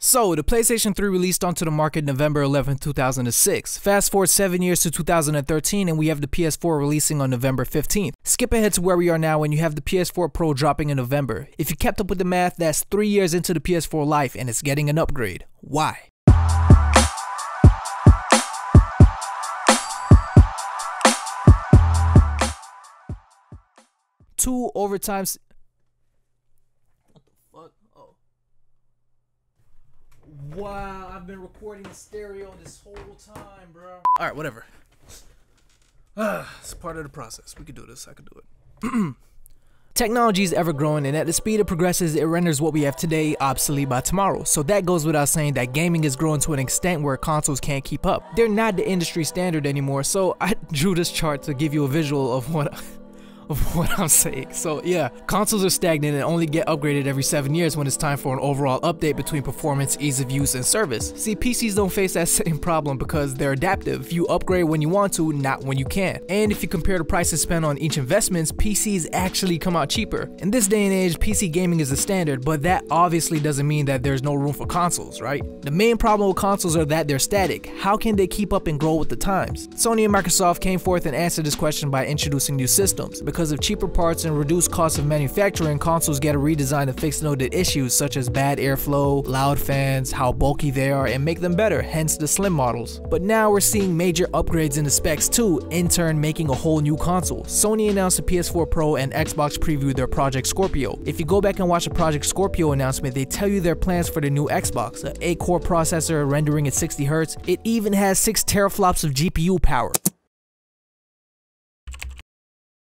So, the PlayStation 3 released onto the market November 11, 2006. Fast forward 7 years to 2013 and we have the PS4 releasing on November 15th. Skip ahead to where we are now and you have the PS4 Pro dropping in November. If you kept up with the math, that's 3 years into the PS4 life and it's getting an upgrade. Why? Two overtimes. What the fuck? Oh. Wow, I've been recording in stereo this whole time, bro. Alright, whatever. It's part of the process. We can do this. I can do it. Technology is ever growing, and at the speed it progresses, it renders what we have today obsolete by tomorrow. So that goes without saying that gaming is growing to an extent where consoles can't keep up. They're not the industry standard anymore, so I drew this chart to give you a visual of what I'm saying. So yeah, consoles are stagnant and only get upgraded every 7 years when it's time for an overall update between performance, ease of use, and service. See, PCs don't face that same problem because they're adaptive. You upgrade when you want to, not when you can. And if you compare the prices spent on each investments, PCs actually come out cheaper. In this day and age, PC gaming is the standard, but that obviously doesn't mean that there's no room for consoles, right? The main problem with consoles are that they're static. How can they keep up and grow with the times? Sony and Microsoft came forth and answered this question by introducing new systems. Because of cheaper parts and reduced costs of manufacturing, consoles get a redesign to fix noted issues such as bad airflow, loud fans, how bulky they are, and make them better, hence the slim models. But now we're seeing major upgrades in the specs too, in turn making a whole new console. Sony announced the PS4 Pro and Xbox previewed their Project Scorpio. If you go back and watch the Project Scorpio announcement, they tell you their plans for the new Xbox, an 8-core processor rendering at 60 Hz. It even has 6 teraflops of GPU power.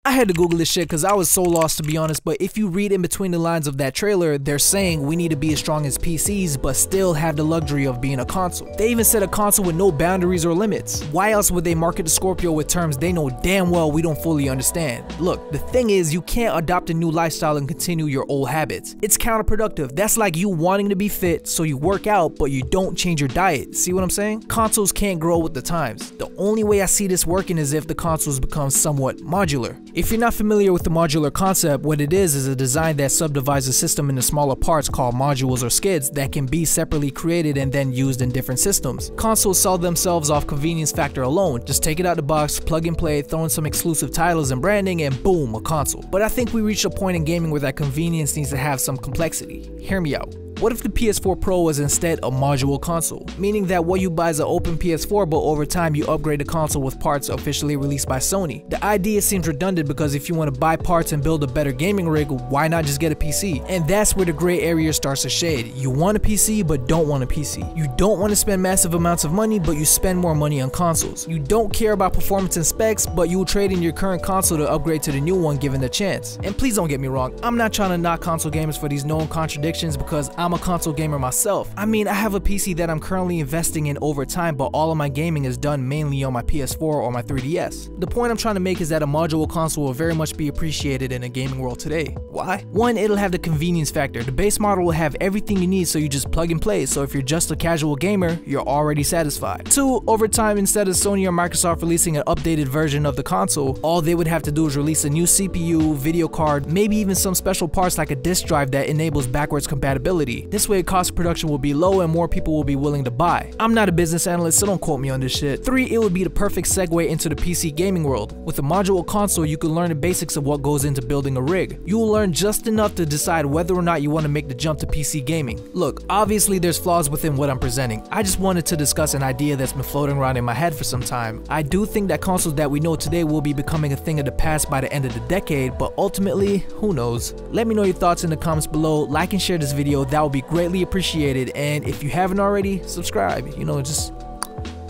I had to Google this shit because I was so lost, to be honest, but if you read in between the lines of that trailer, they're saying we need to be as strong as PCs but still have the luxury of being a console. They even said a console with no boundaries or limits. Why else would they market the Scorpio with terms they know damn well we don't fully understand? Look, the thing is, you can't adopt a new lifestyle and continue your old habits. It's counterproductive. That's like you wanting to be fit so you work out but you don't change your diet. See what I'm saying? Consoles can't grow with the times. The only way I see this working is if the consoles become somewhat modular. If you're not familiar with the modular concept, what it is a design that subdivides a system into smaller parts called modules or skids that can be separately created and then used in different systems. Consoles sell themselves off convenience factor alone. Just take it out the box, plug and play, throw in some exclusive titles and branding, and boom, a console. But I think we reached a point in gaming where that convenience needs to have some complexity. Hear me out. What if the PS4 Pro was instead a modular console? Meaning that what you buy is an open PS4, but over time you upgrade the console with parts officially released by Sony. The idea seems redundant because if you want to buy parts and build a better gaming rig, why not just get a PC? And that's where the gray area starts to shade. You want a PC, but don't want a PC. You don't want to spend massive amounts of money, but you spend more money on consoles. You don't care about performance and specs, but you'll trade in your current console to upgrade to the new one given the chance. And please don't get me wrong, I'm not trying to knock console gamers for these known contradictions because I'm a console gamer myself. I mean, I have a PC that I'm currently investing in over time, but all of my gaming is done mainly on my PS4 or my 3DS. The point I'm trying to make is that a modular console will very much be appreciated in a gaming world today. Why? One, it'll have the convenience factor. The base model will have everything you need so you just plug and play, so if you're just a casual gamer, you're already satisfied. Two, over time, instead of Sony or Microsoft releasing an updated version of the console, all they would have to do is release a new CPU, video card, maybe even some special parts like a disk drive that enables backwards compatibility. This way, cost of production will be low and more people will be willing to buy. I'm not a business analyst, so don't quote me on this shit. 3, it would be the perfect segue into the PC gaming world. With a modular console, you can learn the basics of what goes into building a rig. You will learn just enough to decide whether or not you want to make the jump to PC gaming. Look, obviously there's flaws within what I'm presenting. I just wanted to discuss an idea that's been floating around in my head for some time. I do think that consoles that we know today will be becoming a thing of the past by the end of the decade, but ultimately, who knows? Let me know your thoughts in the comments below, like and share this video, that would be greatly appreciated, and if you haven't already, subscribe. You know, just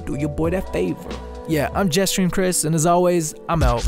do your boy that favor. Yeah, I'm jetstream chris, and as always, I'm out.